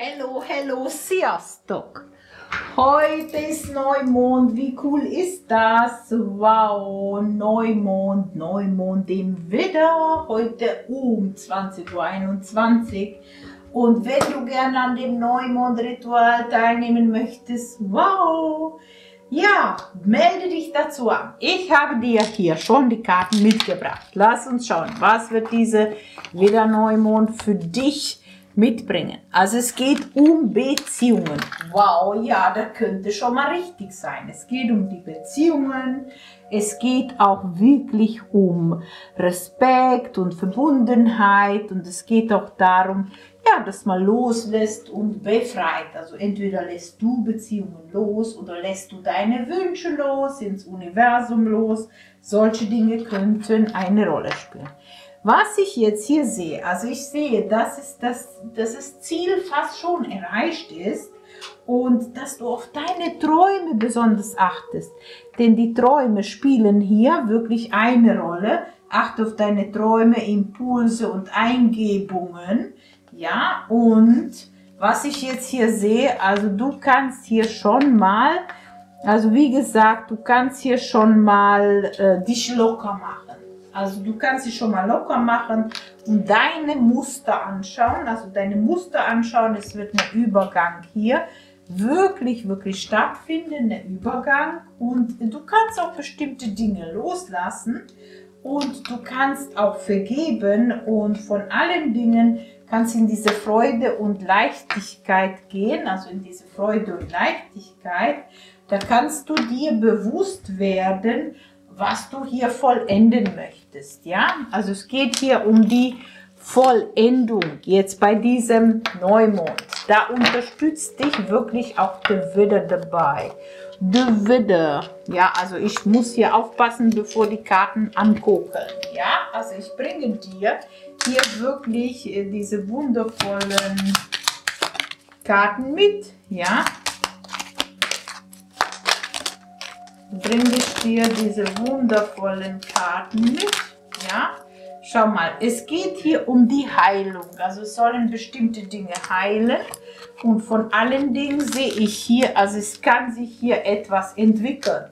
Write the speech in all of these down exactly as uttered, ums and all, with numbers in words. Hello, hello, sziasztok! Heute ist Neumond, wie cool ist das? Wow, Neumond, Neumond im Widder, heute um zwanzig Uhr einundzwanzig. Und wenn du gerne an dem Neumond-Ritual teilnehmen möchtest, wow, ja, melde dich dazu an. Ich habe dir hier schon die Karten mitgebracht. Lass uns schauen, was wird dieser Widder-Neumond für dich mitbringen. Also es geht um Beziehungen. Wow, ja, das könnte schon mal richtig sein. Es geht um die Beziehungen. Es geht auch wirklich um Respekt und Verbundenheit. Und es geht auch darum, ja, dass man loslässt und befreit. Also entweder lässt du Beziehungen los oder lässt du deine Wünsche los, ins Universum los. Solche Dinge könnten eine Rolle spielen. Was ich jetzt hier sehe, also ich sehe, dass, es das, dass das Ziel fast schon erreicht ist und dass du auf deine Träume besonders achtest. Denn die Träume spielen hier wirklich eine Rolle. Achte auf deine Träume, Impulse und Eingebungen. Ja, und was ich jetzt hier sehe, also du kannst hier schon mal, also wie gesagt, du kannst hier schon mal äh, dich locker machen. Also du kannst dich schon mal locker machen und deine Muster anschauen. Also deine Muster anschauen, es wird ein Übergang hier wirklich, wirklich stattfinden, ein Übergang. Und du kannst auch bestimmte Dinge loslassen und du kannst auch vergeben und von allen Dingen kannst in diese Freude und Leichtigkeit gehen, also in diese Freude und Leichtigkeit. Da kannst du dir bewusst werden, was du hier vollenden möchtest, ja? Also es geht hier um die Vollendung, jetzt bei diesem Neumond. Da unterstützt dich wirklich auch der Widder dabei. Der Widder, ja, also ich muss hier aufpassen, bevor die Karten angucken, ja? Also ich bringe dir hier wirklich diese wundervollen Karten mit, ja? Bringe ich dir diese wundervollen Karten mit, ja, schau mal, es geht hier um die Heilung, also es sollen bestimmte Dinge heilen und von allen Dingen sehe ich hier, also es kann sich hier etwas entwickeln,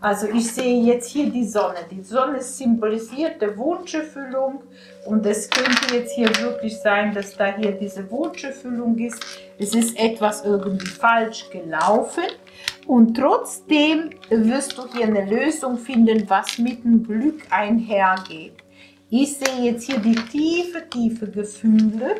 also ich sehe jetzt hier die Sonne, die Sonne symbolisiert die Wunscherfüllung und es könnte jetzt hier wirklich sein, dass da hier diese Wunscherfüllung ist, es ist etwas irgendwie falsch gelaufen. Und trotzdem wirst du hier eine Lösung finden, was mit dem Glück einhergeht. Ich sehe jetzt hier die tiefe, tiefe Gefühle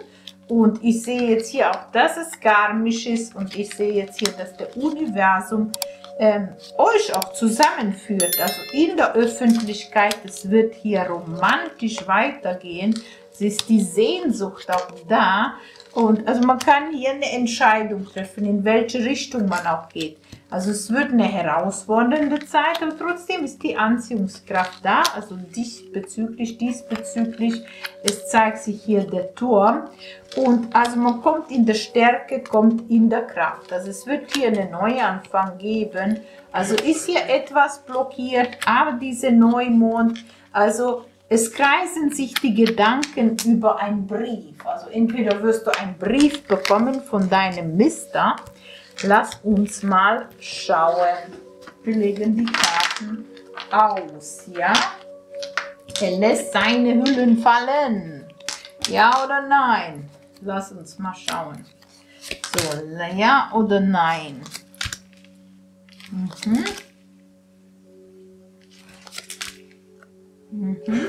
und ich sehe jetzt hier auch, dass es karmisch ist und ich sehe jetzt hier, dass der Universum ähm, euch auch zusammenführt. Also in der Öffentlichkeit, es wird hier romantisch weitergehen, es ist die Sehnsucht auch da. Und also man kann hier eine Entscheidung treffen, in welche Richtung man auch geht. Also es wird eine herausfordernde Zeit, aber trotzdem ist die Anziehungskraft da, also diesbezüglich, diesbezüglich, es zeigt sich hier der Turm. Und also man kommt in der Stärke, kommt in der Kraft. Also es wird hier einen Neuanfang geben. Also ist hier etwas blockiert, aber dieser Neumond, also es kreisen sich die Gedanken über einen Brief. Also entweder wirst du einen Brief bekommen von deinem Mister. Lass uns mal schauen. Wir legen die Karten aus, ja? Er lässt seine Hüllen fallen. Ja oder nein? Lass uns mal schauen. So, ja oder nein? Mhm. Mhm. Mhm.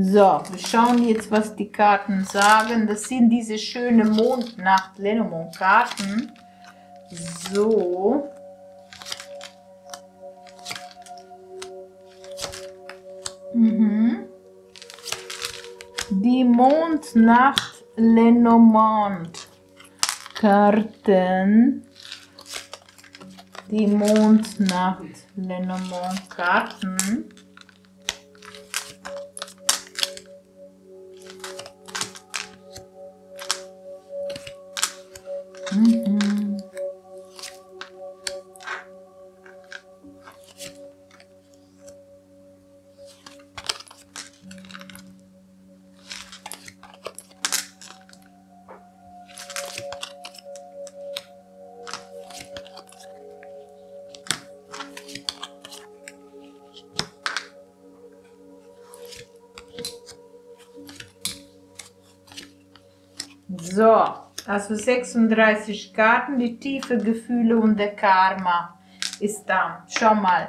So, wir schauen jetzt, was die Karten sagen. Das sind diese schönen Mondnacht Lenormand Karten. So. Mhm. Die Mondnacht Lenormand Karten. Die Mondnacht Lenormand Karten. So, also sechsunddreißig Karten, die tiefen Gefühle und der Karma ist da. Schau mal,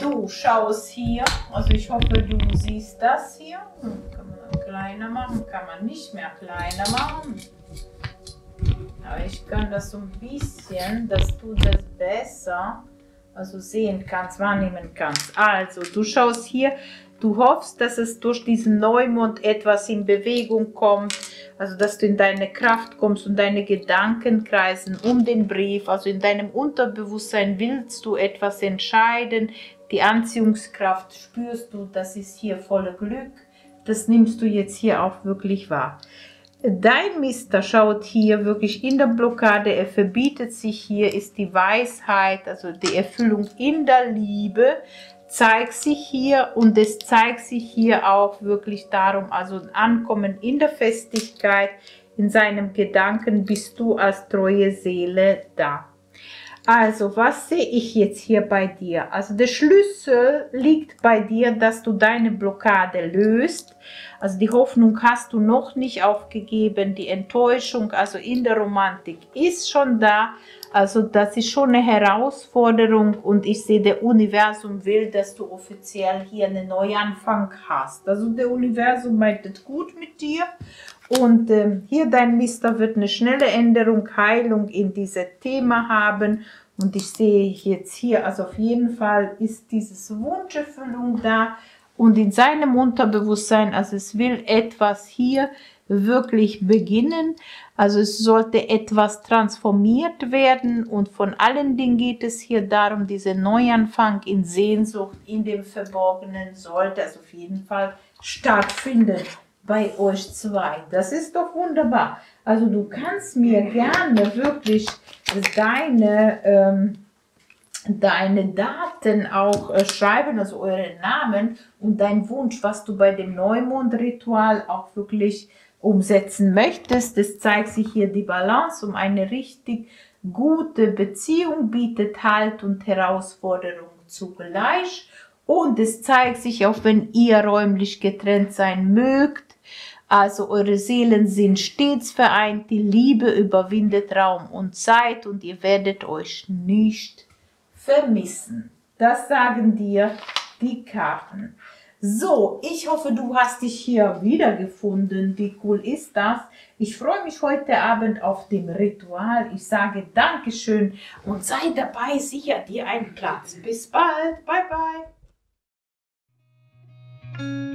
du schaust hier, also ich hoffe, du siehst das hier. Kann man kleiner machen, kann man nicht mehr kleiner machen. Aber ich kann das so ein bisschen, dass du das besser also sehen kannst, wahrnehmen kannst. Also, du schaust hier, du hoffst, dass es durch diesen Neumond etwas in Bewegung kommt, also dass du in deine Kraft kommst und deine Gedanken kreisen um den Brief, also in deinem Unterbewusstsein willst du etwas entscheiden, die Anziehungskraft spürst du, das ist hier voller Glück, das nimmst du jetzt hier auch wirklich wahr. Dein Mister schaut hier wirklich in der Blockade, er verbietet sich hier, ist die Weisheit, also die Erfüllung in der Liebe, zeigt sich hier und es zeigt sich hier auch wirklich darum, also Ankommen in der Festigkeit, in seinem Gedanken bist du als treue Seele da. Also, was sehe ich jetzt hier bei dir? Also, der Schlüssel liegt bei dir, dass du deine Blockade löst. Also, die Hoffnung hast du noch nicht aufgegeben. Die Enttäuschung, also in der Romantik, ist schon da. Also, das ist schon eine Herausforderung. Und ich sehe, der Universum will, dass du offiziell hier einen Neuanfang hast. Also, der Universum meint es gut mit dir. Und ähm, hier dein Mister wird eine schnelle Änderung, Heilung in diesem Thema haben. Und ich sehe jetzt hier, also auf jeden Fall ist dieses Wunscherfüllung da. Und in seinem Unterbewusstsein, also es will etwas hier wirklich beginnen. Also es sollte etwas transformiert werden. Und von allen Dingen geht es hier darum, dieser Neuanfang in Sehnsucht, in dem Verborgenen sollte also auf jeden Fall stattfinden. Bei euch zwei. Das ist doch wunderbar. Also du kannst mir gerne wirklich deine, ähm, deine Daten auch äh, schreiben, also euren Namen und deinen Wunsch, was du bei dem Neumond-Ritual auch wirklich umsetzen möchtest. Das zeigt sich hier die Balance, um eine richtig gute Beziehung bietet Halt und Herausforderung zugleich. Und es zeigt sich auch, wenn ihr räumlich getrennt sein mögt, also eure Seelen sind stets vereint, die Liebe überwindet Raum und Zeit und ihr werdet euch nicht vermissen. Das sagen dir die Karten. So, ich hoffe, du hast dich hier wiedergefunden. Wie cool ist das? Ich freue mich heute Abend auf dem Ritual. Ich sage Dankeschön und sei dabei, sicher dir einen Platz. Bis bald. Bye, bye.